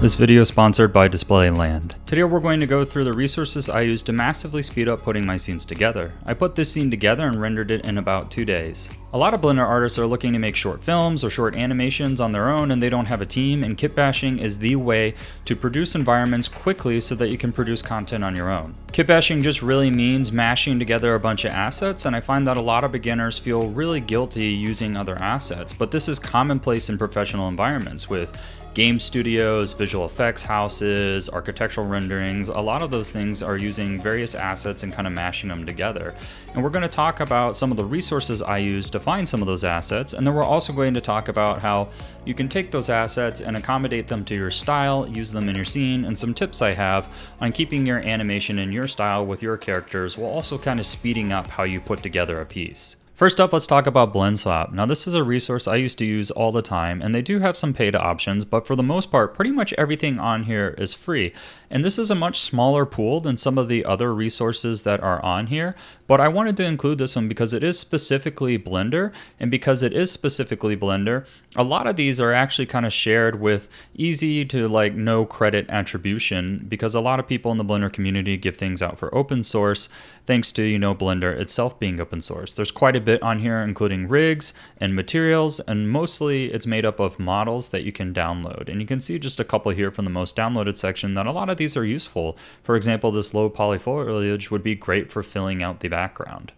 This video is sponsored by DisplayLand. Today we're going to go through the resources I used to massively speed up putting my scenes together. I put this scene together and rendered it in about 2 days. A lot of Blender artists are looking to make short films or short animations on their own and they don't have a team, and Kit Bashing is the way to produce environments quickly so that you can produce content on your own. Kit Bashing just really means mashing together a bunch of assets, and I find that a lot of beginners feel really guilty using other assets, but this is commonplace in professional environments with game studios, visual effects houses, architectural renderings. A lot of those things are using various assets and kind of mashing them together. And we're going to talk about some of the resources I use to find some of those assets. And then we're also going to talk about how you can take those assets and accommodate them to your style, use them in your scene, and some tips I have on keeping your animation in your style with your characters while also kind of speeding up how you put together a piece. First up, let's talk about BlendSwap. Now this is a resource I used to use all the time, and they do have some paid options, but for the most part, pretty much everything on here is free. And this is a much smaller pool than some of the other resources that are on here, but I wanted to include this one because it is specifically Blender, and because it is specifically Blender, a lot of these are actually kind of shared with easy to like no credit attribution, because a lot of people in the Blender community give things out for open source, thanks to, you know, Blender itself being open source. There's quite a bit on here, including rigs and materials, and mostly it's made up of models that you can download. And you can see just a couple here from the most downloaded section that a lot of these are useful. For example, this low poly foliage would be great for filling out the background.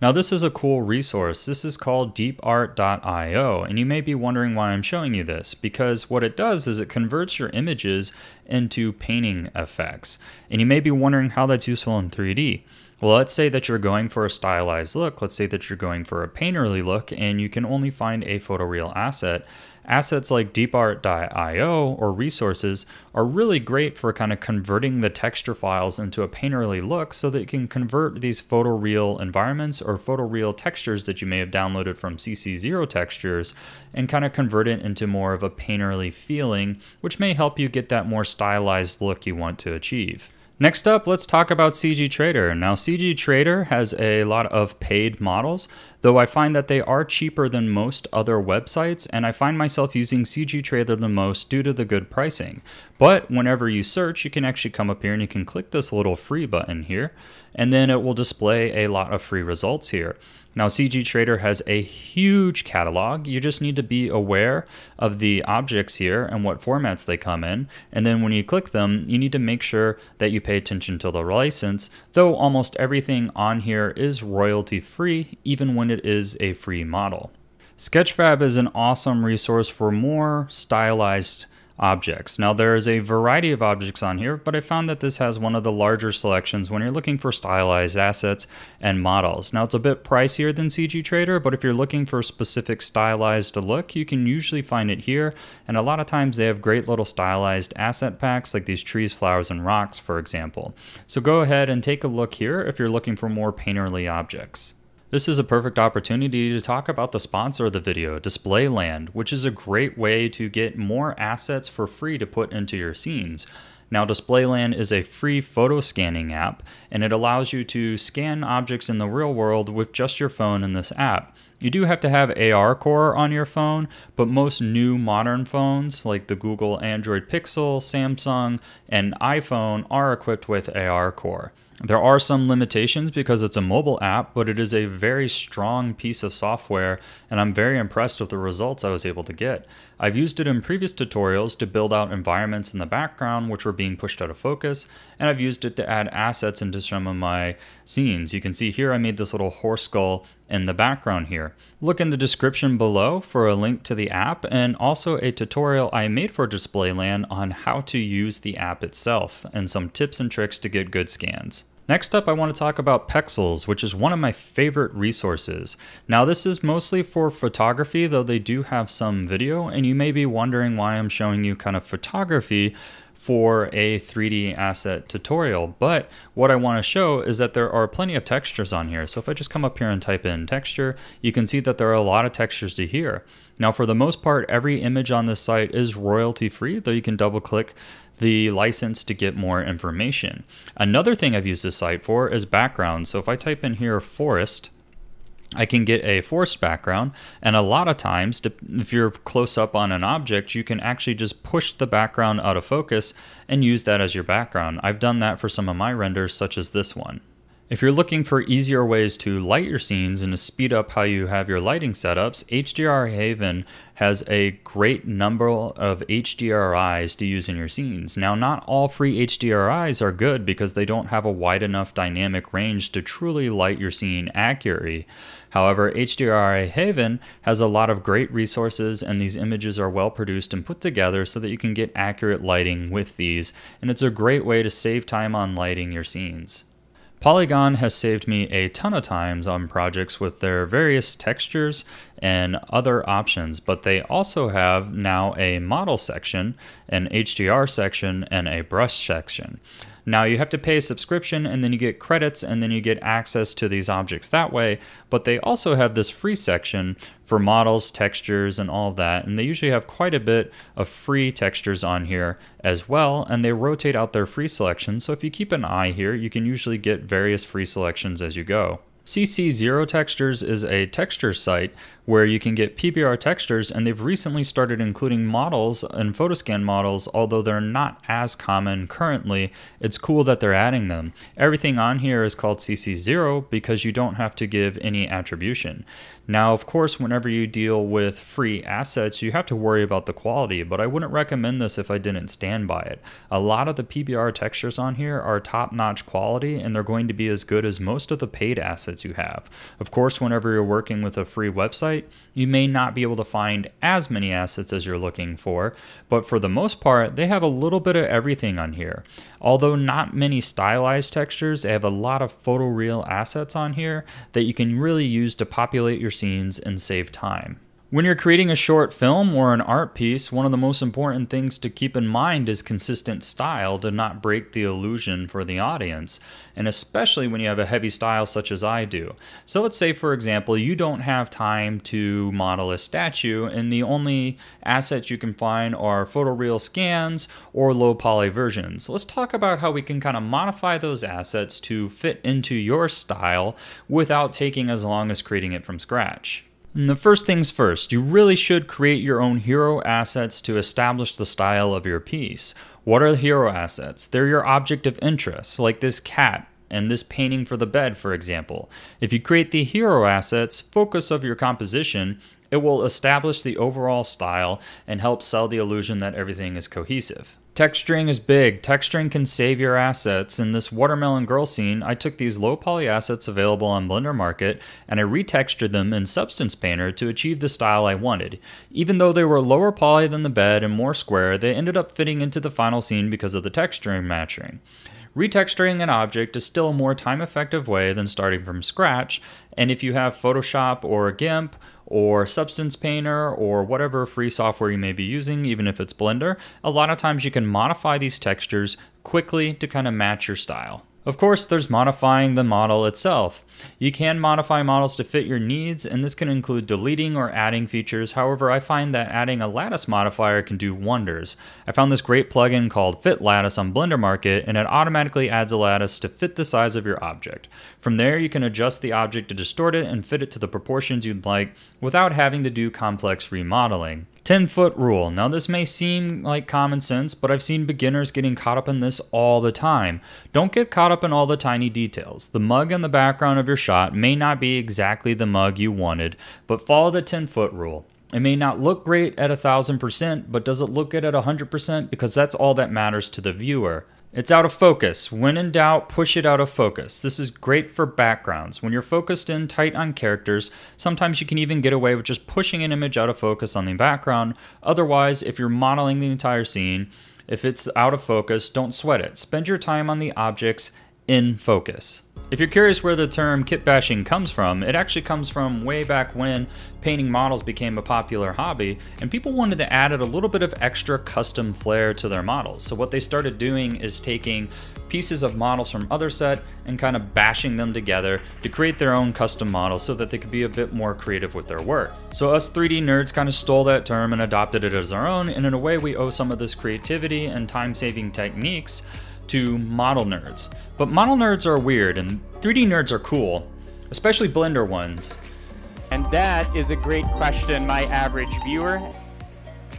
Now this is a cool resource. This is called deepart.io, and you may be wondering why I'm showing you this, because what it does is it converts your images into painting effects. And you may be wondering how that's useful in 3D. Well, let's say that you're going for a stylized look. Let's say that you're going for a painterly look and you can only find a photoreal asset. Assets like deepart.io or resources are really great for kind of converting the texture files into a painterly look so that you can convert these photoreal environments or photoreal textures that you may have downloaded from CC0 Textures and kind of convert it into more of a painterly feeling, which may help you get that more stylized look you want to achieve. Next up, let's talk about CGTrader. Now CGTrader has a lot of paid models, though I find that they are cheaper than most other websites, and I find myself using CGTrader the most due to the good pricing. But whenever you search, you can actually come up here and you can click this little free button here, and then it will display a lot of free results here. Now CGTrader has a huge catalog. You just need to be aware of the objects here and what formats they come in. And then when you click them, you need to make sure that you pay attention to the license, though almost everything on here is royalty free, even when it is a free model. Sketchfab is an awesome resource for more stylized objects. Now there is a variety of objects on here, but I found that this has one of the larger selections when you're looking for stylized assets and models. Now it's a bit pricier than CGTrader, but if you're looking for a specific stylized look, you can usually find it here. And a lot of times they have great little stylized asset packs like these trees, flowers, and rocks, for example. So go ahead and take a look here if you're looking for more painterly objects. This is a perfect opportunity to talk about the sponsor of the video, DisplayLand, which is a great way to get more assets for free to put into your scenes. Now DisplayLand is a free photo scanning app, and it allows you to scan objects in the real world with just your phone in this app. You do have to have ARCore on your phone, but most new modern phones like the Google Android Pixel, Samsung, and iPhone are equipped with ARCore. There are some limitations because it's a mobile app, but it is a very strong piece of software, and I'm very impressed with the results I was able to get. I've used it in previous tutorials to build out environments in the background which were being pushed out of focus, and I've used it to add assets into some of my scenes. You can see here I made this little horse skull in the background here. Look in the description below for a link to the app and also a tutorial I made for DisplayLand on how to use the app itself and some tips and tricks to get good scans. Next up, I want to talk about Pexels, which is one of my favorite resources. Now this is mostly for photography, though they do have some video, and you may be wondering why I'm showing you kind of photography for a 3D asset tutorial, but what I want to show is that there are plenty of textures on here. So if I just come up here and type in texture, you can see that there are a lot of textures to here. Now for the most part, every image on this site is royalty free, though you can double click the license to get more information. Another thing I've used this site for is backgrounds. So if I type in here forest, I can get a forced background, and a lot of times, if you're close up on an object, you can actually just push the background out of focus and use that as your background. I've done that for some of my renders, such as this one. If you're looking for easier ways to light your scenes and to speed up how you have your lighting setups, HDR Haven has a great number of HDRIs to use in your scenes. Now, not all free HDRIs are good because they don't have a wide enough dynamic range to truly light your scene accurately. However, HDR Haven has a lot of great resources, and these images are well produced and put together so that you can get accurate lighting with these, and it's a great way to save time on lighting your scenes. Polygon has saved me a ton of times on projects with their various textures and other options, but they also have now a model section, an HDR section, and a brush section. Now, you have to pay a subscription, and then you get credits, and then you get access to these objects that way, but they also have this free section for models, textures, and all that, and they usually have quite a bit of free textures on here as well, and they rotate out their free selections, so if you keep an eye here, you can usually get various free selections as you go. CC0 Textures is a texture site where you can get PBR textures, and they've recently started including models and photoscan models, although they're not as common currently. It's cool that they're adding them. Everything on here is called CC0 because you don't have to give any attribution. Now, of course, whenever you deal with free assets, you have to worry about the quality, but I wouldn't recommend this if I didn't stand by it. A lot of the PBR textures on here are top-notch quality, and they're going to be as good as most of the paid assets you have. Of course, whenever you're working with a free website, you may not be able to find as many assets as you're looking for, but for the most part, they have a little bit of everything on here. Although not many stylized textures, they have a lot of photoreal assets on here that you can really use to populate your scenes and save time. When you're creating a short film or an art piece, one of the most important things to keep in mind is consistent style to not break the illusion for the audience, and especially when you have a heavy style such as I do. So let's say, for example, you don't have time to model a statue, and the only assets you can find are photoreal scans or low poly versions. So let's talk about how we can kind of modify those assets to fit into your style without taking as long as creating it from scratch. And the first things first, you really should create your own hero assets to establish the style of your piece. What are the hero assets? They're your object of interest, like this cat and this painting for the bed, for example. If you create the hero assets, focus of your composition, it will establish the overall style and help sell the illusion that everything is cohesive. Texturing is big. Texturing can save your assets. In this watermelon girl scene, I took these low poly assets available on Blender Market and I retextured them in Substance Painter to achieve the style I wanted. Even though they were lower poly than the bed and more square, they ended up fitting into the final scene because of the texturing matching. Retexturing an object is still a more time-effective way than starting from scratch, and if you have Photoshop or GIMP or Substance Painter or whatever free software you may be using, even if it's Blender, a lot of times you can modify these textures quickly to kind of match your style. Of course, there's modifying the model itself. You can modify models to fit your needs, and this can include deleting or adding features. However, I find that adding a lattice modifier can do wonders. I found this great plugin called Fit Lattice on Blender Market, and it automatically adds a lattice to fit the size of your object. From there, you can adjust the object to distort it and fit it to the proportions you'd like without having to do complex remodeling. 10-foot rule. Now, this may seem like common sense, but I've seen beginners getting caught up in this all the time. Don't get caught up in all the tiny details. The mug in the background of your shot may not be exactly the mug you wanted, but follow the 10-foot rule. It may not look great at 1000%, but does it look good at 100%? Because that's all that matters to the viewer. It's out of focus. When in doubt, push it out of focus. This is great for backgrounds. When you're focused in tight on characters, sometimes you can even get away with just pushing an image out of focus on the background. Otherwise, if you're modeling the entire scene, if it's out of focus, don't sweat it. Spend your time on the objects in focus. If you're curious where the term kit bashing comes from, it actually comes from way back when painting models became a popular hobby, and people wanted to add a little bit of extra custom flair to their models. So what they started doing is taking pieces of models from other set and kind of bashing them together to create their own custom models so that they could be a bit more creative with their work. So us 3D nerds kind of stole that term and adopted it as our own, and in a way we owe some of this creativity and time-saving techniques to model nerds. But model nerds are weird, and 3D nerds are cool, especially Blender ones. And that is a great question, my average viewer.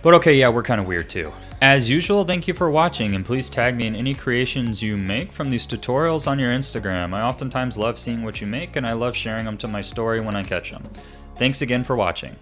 But okay, yeah, we're kind of weird too. As usual, thank you for watching, and please tag me in any creations you make from these tutorials on your Instagram. I oftentimes love seeing what you make, and I love sharing them to my story when I catch them. Thanks again for watching.